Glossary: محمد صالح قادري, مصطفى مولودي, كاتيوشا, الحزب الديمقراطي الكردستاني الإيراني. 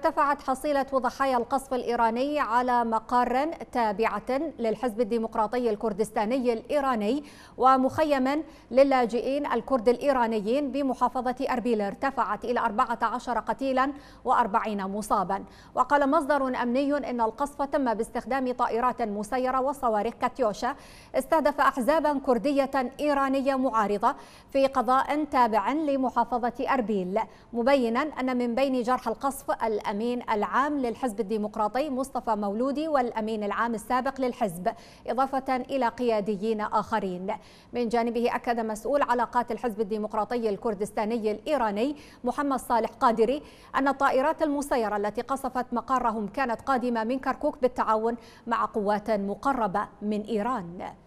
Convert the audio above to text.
ارتفعت حصيلة ضحايا القصف الإيراني على مقار تابعة للحزب الديمقراطي الكردستاني الإيراني ومخيما للاجئين الكرد الإيرانيين بمحافظة أربيل ارتفعت إلى 14 قتيلا و40 مصابا. وقال مصدر أمني إن القصف تم باستخدام طائرات مسيرة وصواريخ كاتيوشا استهدف أحزابا كردية إيرانية معارضة في قضاء تابع لمحافظة أربيل، مبينا أن من بين جرحى القصف الأمين العام للحزب الديمقراطي مصطفى مولودي والأمين العام السابق للحزب، إضافة إلى قياديين آخرين. من جانبه أكد مسؤول علاقات الحزب الديمقراطي الكردستاني الإيراني محمد صالح قادري أن الطائرات المسيرة التي قصفت مقرهم كانت قادمة من كركوك بالتعاون مع قوات مقربة من إيران.